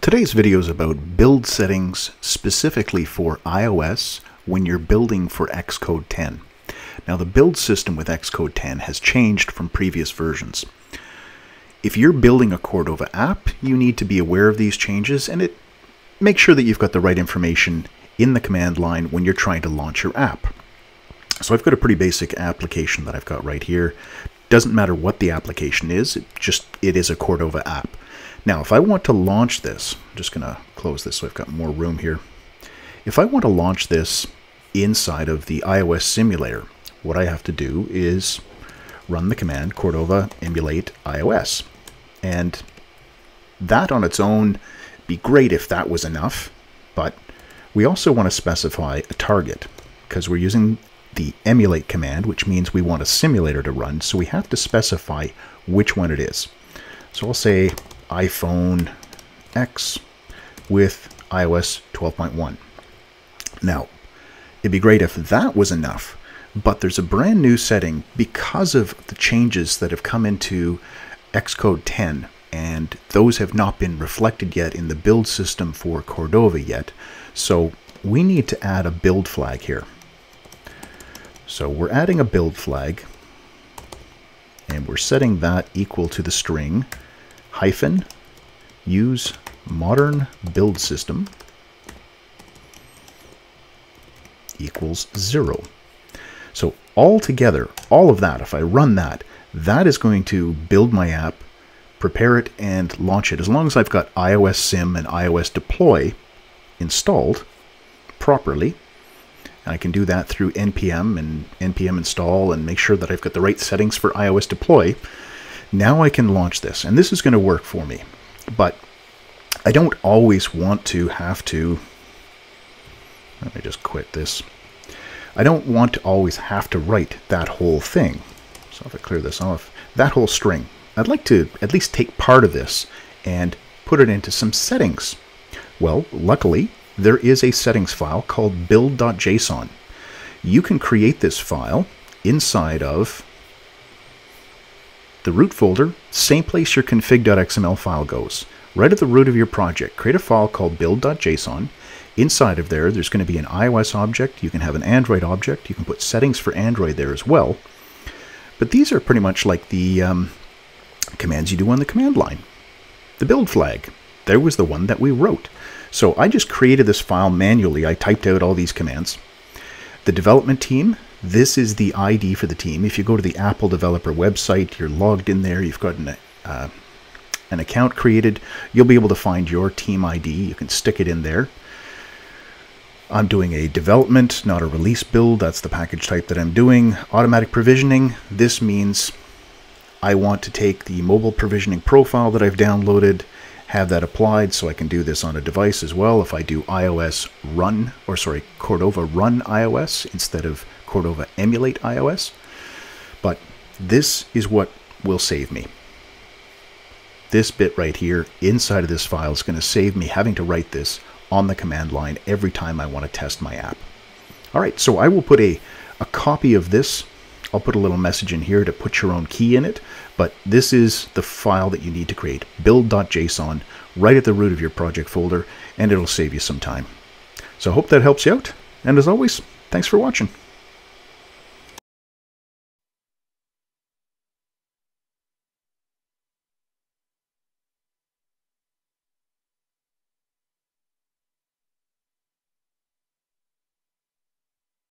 So today's video is about build settings specifically for iOS when you're building for Xcode 10. Now the build system with Xcode 10 has changed from previous versions. If you're building a Cordova app, you need to be aware of these changes and make sure that you've got the right information in the command line when you're trying to launch your app. So I've got a pretty basic application that I've got right here. Doesn't matter what the application is, it is a Cordova app. Now, if I want to launch this, I'm just going to close this so I've got more room here. If I want to launch this inside of the iOS simulator, what I have to do is run the command Cordova emulate iOS. And that on its own would be great if that was enough, but we also want to specify a target because we're using the emulate command, which means we want a simulator to run, so we have to specify which one it is. So I'll say iPhone X with iOS 12.1. Now, it'd be great if that was enough, but there's a brand new setting because of the changes that have come into Xcode 10, and those have not been reflected yet in the build system for Cordova yet. So we need to add a build flag here. So we're adding a build flag, and we're setting that equal to the string hyphen use modern build system equals 0. So all together, all of that, if I run that, that is going to build my app, prepare it, and launch it. As long as I've got iOS Sim and iOS Deploy installed properly, and I can do that through NPM and NPM install and make sure that I've got the right settings for iOS Deploy, now I can launch this, and this is going to work for me, but I don't always want to have to, let me just quit this. I don't want to always have to write that whole thing. So if I clear this off, that whole string, I'd like to at least take part of this and put it into some settings. Well, luckily, there is a settings file called build.json. You can create this file inside of the root folder, same place your config.xml file goes, right at the root of your project. Create a file called build.json. Inside of there, there's going to be an iOS object. You can have an Android object. You can put settings for Android there as well. But these are pretty much like the commands you do on the command line. The build flag, there was the one that we wrote. So I just created this file manually. I typed out all these commands. The development team, this is the ID for the team. If you go to the Apple developer website, you're logged in there, you've got an account created, you'll be able to find your team ID. You can stick it in there. I'm doing a development, not a release build. That's the package type that I'm doing. Automatic provisioning. This means I want to take the mobile provisioning profile that I've downloaded, have that applied so I can do this on a device as well. If I do iOS run, or sorry, Cordova run iOS instead of Cordova emulate iOS. But this is what will save me. This bit right here inside of this file is going to save me having to write this on the command line every time I want to test my app. All right, so I will put a copy of this. I'll put a little message in here to put your own key in it, but this is the file that you need to create, build.json, right at the root of your project folder, and it'll save you some time. So I hope that helps you out, and as always, thanks for watching.